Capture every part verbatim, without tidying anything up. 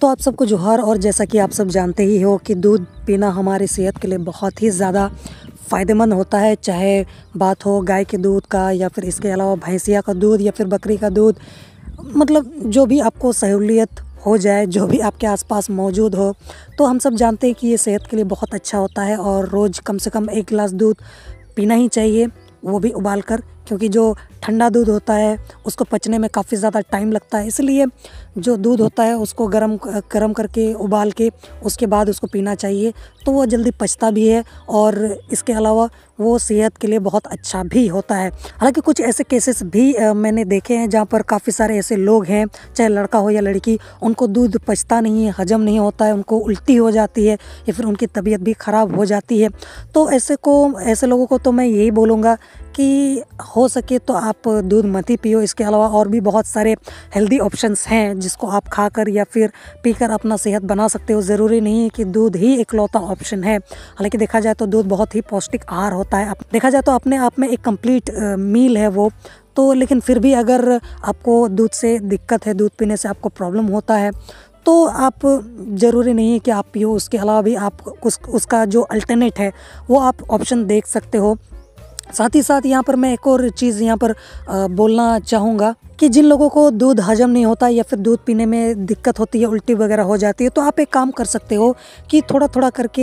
तो आप सबको जोहार। और जैसा कि आप सब जानते ही हो कि दूध पीना हमारे सेहत के लिए बहुत ही ज़्यादा फ़ायदेमंद होता है, चाहे बात हो गाय के दूध का या फिर इसके अलावा भैंसिया का दूध या फिर बकरी का दूध, मतलब जो भी आपको सहूलियत हो जाए, जो भी आपके आसपास मौजूद हो। तो हम सब जानते हैं कि ये सेहत के लिए बहुत अच्छा होता है और रोज़ कम से कम एक गिलास दूध पीना ही चाहिए, वो भी उबाल कर, क्योंकि जो ठंडा दूध होता है उसको पचने में काफ़ी ज़्यादा टाइम लगता है। इसलिए जो दूध होता है उसको गरम गरम करके उबाल के उसके बाद उसको पीना चाहिए, तो वो जल्दी पचता भी है और इसके अलावा वो सेहत के लिए बहुत अच्छा भी होता है। हालांकि कुछ ऐसे केसेस भी आ, मैंने देखे हैं जहाँ पर काफ़ी सारे ऐसे लोग हैं, चाहे लड़का हो या लड़की, उनको दूध पचता नहीं है, हजम नहीं होता है, उनको उल्टी हो जाती है या फिर उनकी तबीयत भी ख़राब हो जाती है। तो ऐसे को ऐसे लोगों को तो मैं यही बोलूँगा कि हो सके तो आप दूध मत ही पियो। इसके अलावा और भी बहुत सारे हेल्दी ऑप्शंस हैं जिसको आप खाकर या फिर पीकर अपना सेहत बना सकते हो। ज़रूरी नहीं है कि दूध ही इकलौता ऑप्शन है। हालांकि देखा जाए तो दूध बहुत ही पौष्टिक आहार होता है, देखा जाए तो अपने आप में एक कंप्लीट मील है वो तो। लेकिन फिर भी अगर आपको दूध से दिक्कत है, दूध पीने से आपको प्रॉब्लम होता है, तो आप ज़रूरी नहीं है कि आप पियो। उसके अलावा भी आप उस, उसका जो अल्टरनेट है वो आप ऑप्शन देख सकते हो। साथ ही साथ यहाँ पर मैं एक और चीज़ यहाँ पर बोलना चाहूँगा कि जिन लोगों को दूध हजम नहीं होता या फिर दूध पीने में दिक्कत होती है, उल्टी वगैरह हो जाती है, तो आप एक काम कर सकते हो कि थोड़ा थोड़ा करके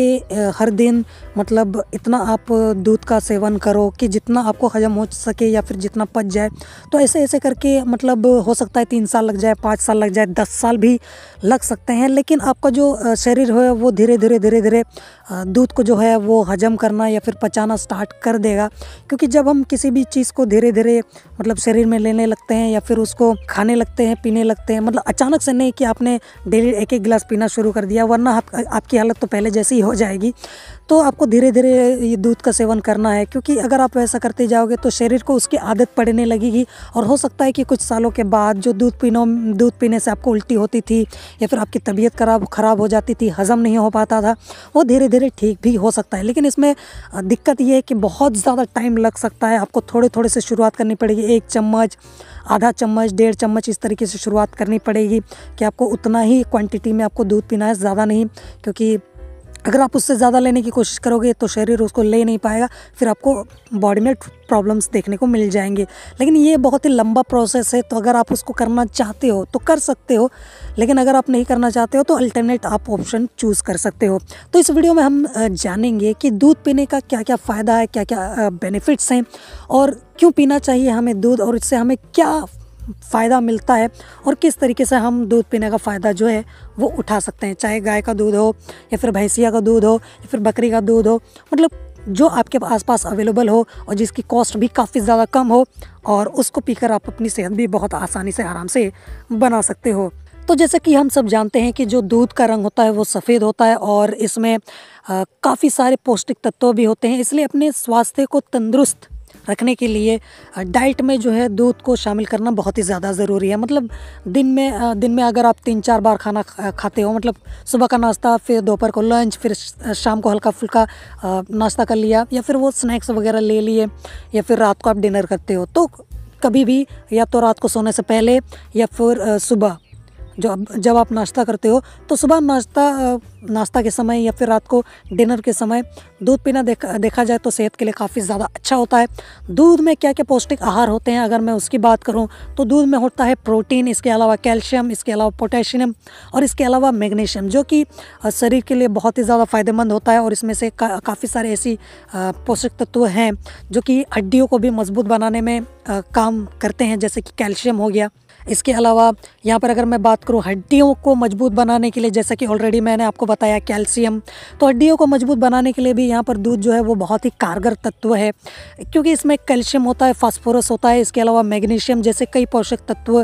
हर दिन, मतलब इतना आप दूध का सेवन करो कि जितना आपको हजम हो सके या फिर जितना पच जाए। तो ऐसे ऐसे करके, मतलब हो सकता है तीन साल लग जाए, पाँच साल लग जाए, दस साल भी लग सकते हैं, लेकिन आपका जो शरीर है वो धीरे धीरे धीरे धीरे दूध को जो है वो हजम करना या फिर पचाना स्टार्ट कर देगा। क्योंकि जब हम किसी भी चीज़ को धीरे धीरे, मतलब शरीर में लेने लगते हैं या फिर उसको खाने लगते हैं, पीने लगते हैं, मतलब अचानक से नहीं कि आपने डेली एक एक गिलास पीना शुरू कर दिया, वरना आप, आपकी हालत तो पहले जैसी ही हो जाएगी। तो आपको धीरे धीरे ये दूध का सेवन करना है, क्योंकि अगर आप ऐसा करते जाओगे तो शरीर को उसकी आदत पड़ने लगेगी और हो सकता है कि कुछ सालों के बाद जो दूध पीना दूध पीने से आपको उल्टी होती थी या फिर आपकी तबीयत खराब ख़राब हो जाती थी, हज़म नहीं हो पाता था, वो धीरे धीरे ठीक भी हो सकता है। लेकिन इसमें दिक्कत ये है कि बहुत ज़्यादा टाइम लग सकता है, आपको थोड़े थोड़े से शुरुआत करनी पड़ेगी, एक चम्मच, आधा चम्मच, डेढ़ चम्मच, इस तरीके से शुरुआत करनी पड़ेगी कि आपको उतना ही क्वांटिटी में आपको दूध पीना है, ज़्यादा नहीं। क्योंकि अगर आप उससे ज़्यादा लेने की कोशिश करोगे तो शरीर उसको ले नहीं पाएगा, फिर आपको बॉडी में प्रॉब्लम्स देखने को मिल जाएंगे। लेकिन ये बहुत ही लंबा प्रोसेस है, तो अगर आप उसको करना चाहते हो तो कर सकते हो, लेकिन अगर आप नहीं करना चाहते हो तो अल्टरनेट आप ऑप्शन चूज़ कर सकते हो। तो इस वीडियो में हम जानेंगे कि दूध पीने का क्या क्या फ़ायदा है, क्या क्या बेनिफिट्स हैं और क्यों पीना चाहिए हमें दूध, और इससे हमें क्या फ़ायदा मिलता है और किस तरीके से हम दूध पीने का फ़ायदा जो है वो उठा सकते हैं, चाहे गाय का दूध हो या फिर भैंसिया का दूध हो या फिर बकरी का दूध हो, मतलब जो आपके आसपास अवेलेबल हो और जिसकी कॉस्ट भी काफ़ी ज़्यादा कम हो, और उसको पीकर आप अपनी सेहत भी बहुत आसानी से आराम से बना सकते हो। तो जैसे कि हम सब जानते हैं कि जो दूध का रंग होता है वो सफ़ेद होता है और इसमें काफ़ी सारे पौष्टिक तत्व भी होते हैं, इसलिए अपने स्वास्थ्य को तंदुरुस्त रखने के लिए डाइट में जो है दूध को शामिल करना बहुत ही ज़्यादा ज़रूरी है। मतलब दिन में दिन में अगर आप तीन चार बार खाना खाते हो, मतलब सुबह का नाश्ता, फिर दोपहर को लंच, फिर शाम को हल्का फुल्का नाश्ता कर लिया या फिर वो स्नैक्स वगैरह ले लिए, या फिर रात को आप डिनर करते हो, तो कभी भी या तो रात को सोने से पहले या फिर सुबह जो जब आप नाश्ता करते हो तो सुबह नाश्ता नाश्ता के समय या फिर रात को डिनर के समय दूध पीना देखा देखा जाए तो सेहत के लिए काफ़ी ज़्यादा अच्छा होता है। दूध में क्या क्या पौष्टिक आहार होते हैं, अगर मैं उसकी बात करूं तो दूध में होता है प्रोटीन, इसके अलावा कैल्शियम, इसके अलावा पोटेशियम और इसके अलावा मैग्नीशियम, जो कि शरीर के लिए बहुत ही ज़्यादा फ़ायदेमंद होता है। और इसमें से का, काफ़ी सारे ऐसी पोषक तत्व हैं जो कि हड्डियों को भी मजबूत बनाने में आ, काम करते हैं, जैसे कि कैल्शियम हो गया। इसके अलावा यहाँ पर अगर मैं बात करूँ हड्डियों को मजबूत बनाने के लिए, जैसा कि ऑलरेडी मैंने आपको बताया कैल्शियम, तो हड्डियों को मजबूत बनाने के लिए भी यहाँ पर दूध जो है वो बहुत ही कारगर तत्व है, क्योंकि इसमें कैल्शियम होता है, फास्फोरस होता है, इसके अलावा मैग्नीशियम जैसे कई पोषक तत्व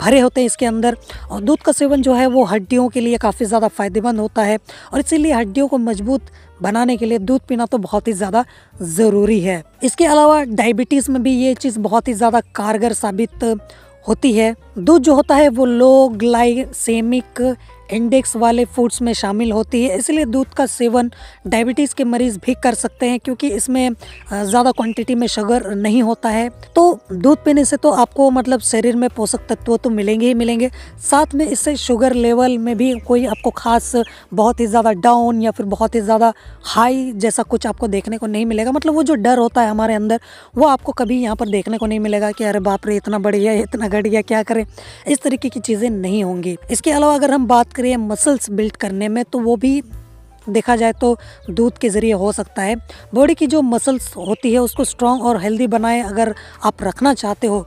भरे होते हैं इसके अंदर। और दूध का सेवन जो है वो हड्डियों के लिए काफ़ी ज़्यादा फ़ायदेमंद होता है और इसीलिए हड्डियों को मजबूत बनाने के लिए दूध पीना तो बहुत ही ज़्यादा ज़रूरी है। इसके अलावा डायबिटीज़ में भी ये चीज़ बहुत ही ज़्यादा कारगर साबित होती है। दूध जो होता है वो लो ग्लाइसेमिक इंडेक्स वाले फूड्स में शामिल होती है, इसलिए दूध का सेवन डायबिटीज़ के मरीज़ भी कर सकते हैं क्योंकि इसमें ज़्यादा क्वांटिटी में शुगर नहीं होता है। तो दूध पीने से तो आपको मतलब शरीर में पोषक तत्व तो मिलेंगे ही मिलेंगे, साथ में इससे शुगर लेवल में भी कोई आपको खास बहुत ही ज़्यादा डाउन या फिर बहुत ही ज़्यादा हाई जैसा कुछ आपको देखने को नहीं मिलेगा। मतलब वो जो डर होता है हमारे अंदर वो आपको कभी यहाँ पर देखने को नहीं मिलेगा कि अरे बाप रे इतना बढ़ गया इतना घट गया क्या करें, इस तरीके की चीज़ें नहीं होंगी। इसके अलावा अगर हम बात करें मसल्स बिल्ड करने में तो वो भी देखा जाए तो दूध के ज़रिए हो सकता है। बॉडी की जो मसल्स होती है उसको स्ट्रॉन्ग और हेल्दी बनाए अगर आप रखना चाहते हो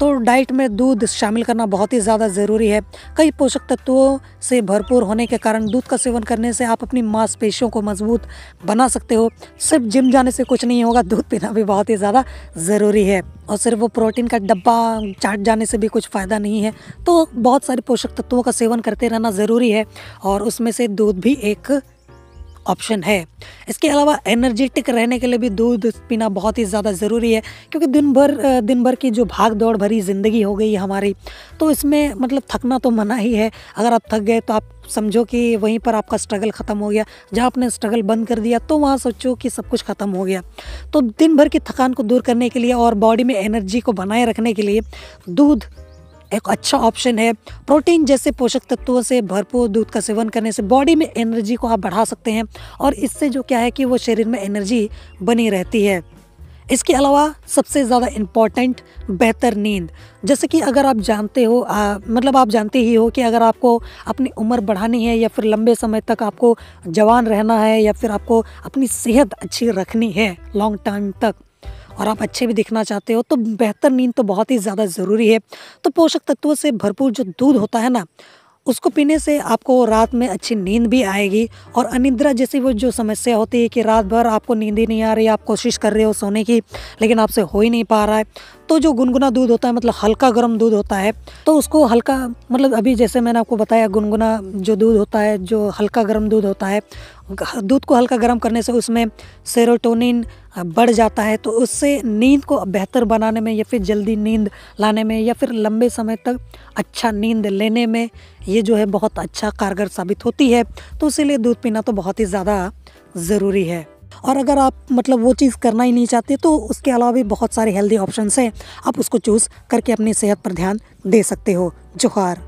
तो डाइट में दूध शामिल करना बहुत ही ज़्यादा ज़रूरी है। कई पोषक तत्वों से भरपूर होने के कारण दूध का सेवन करने से आप अपनी मांसपेशियों को मजबूत बना सकते हो। सिर्फ जिम जाने से कुछ नहीं होगा, दूध पीना भी बहुत ही ज़्यादा ज़रूरी है। और सिर्फ वो प्रोटीन का डब्बा चाट जाने से भी कुछ फ़ायदा नहीं है, तो बहुत सारे पोषक तत्वों का सेवन करते रहना ज़रूरी है और उसमें से दूध भी एक ऑप्शन है। इसके अलावा एनर्जेटिक रहने के लिए भी दूध पीना बहुत ही ज़्यादा ज़रूरी है क्योंकि दिन भर दिन भर की जो भाग दौड़ भरी ज़िंदगी हो गई है हमारी, तो इसमें मतलब थकना तो मना ही है। अगर आप थक गए तो आप समझो कि वहीं पर आपका स्ट्रगल ख़त्म हो गया, जहाँ आपने स्ट्रगल बंद कर दिया तो वहाँ सोचो कि सब कुछ ख़त्म हो गया। तो दिन भर की थकान को दूर करने के लिए और बॉडी में एनर्जी को बनाए रखने के लिए दूध एक अच्छा ऑप्शन है। प्रोटीन जैसे पोषक तत्वों से भरपूर दूध का सेवन करने से बॉडी में एनर्जी को आप बढ़ा सकते हैं और इससे जो क्या है कि वो शरीर में एनर्जी बनी रहती है। इसके अलावा सबसे ज़्यादा इम्पॉर्टेंट बेहतर नींद, जैसे कि अगर आप जानते हो आ, मतलब आप जानते ही हो कि अगर आपको अपनी उम्र बढ़ानी है या फिर लंबे समय तक आपको जवान रहना है या फिर आपको अपनी सेहत अच्छी रखनी है लॉन्ग टर्म तक और आप अच्छे भी दिखना चाहते हो तो बेहतर नींद तो बहुत ही ज़्यादा ज़रूरी है। तो पोषक तत्वों से भरपूर जो दूध होता है ना उसको पीने से आपको रात में अच्छी नींद भी आएगी और अनिद्रा जैसी वो जो समस्या होती है कि रात भर आपको नींद ही नहीं आ रही, आप कोशिश कर रहे हो सोने की लेकिन आपसे हो ही नहीं पा रहा है, तो जो गुनगुना दूध होता है मतलब हल्का गर्म दूध होता है तो उसको हल्का मतलब अभी जैसे मैंने आपको बताया गुनगुना जो दूध होता है जो हल्का गर्म दूध होता है, दूध को हल्का गर्म करने से उसमें सेरोटोनिन बढ़ जाता है तो उससे नींद को बेहतर बनाने में या फिर जल्दी नींद लाने में या फिर लंबे समय तक अच्छा नींद लेने में ये जो है बहुत अच्छा कारगर साबित होती है। तो इसीलिए दूध पीना तो बहुत ही ज़्यादा ज़रूरी है। और अगर आप मतलब वो चीज़ करना ही नहीं चाहते तो उसके अलावा भी बहुत सारे हेल्दी ऑप्शंस हैं, आप उसको चूज़ करके अपनी सेहत पर ध्यान दे सकते हो। जोहार।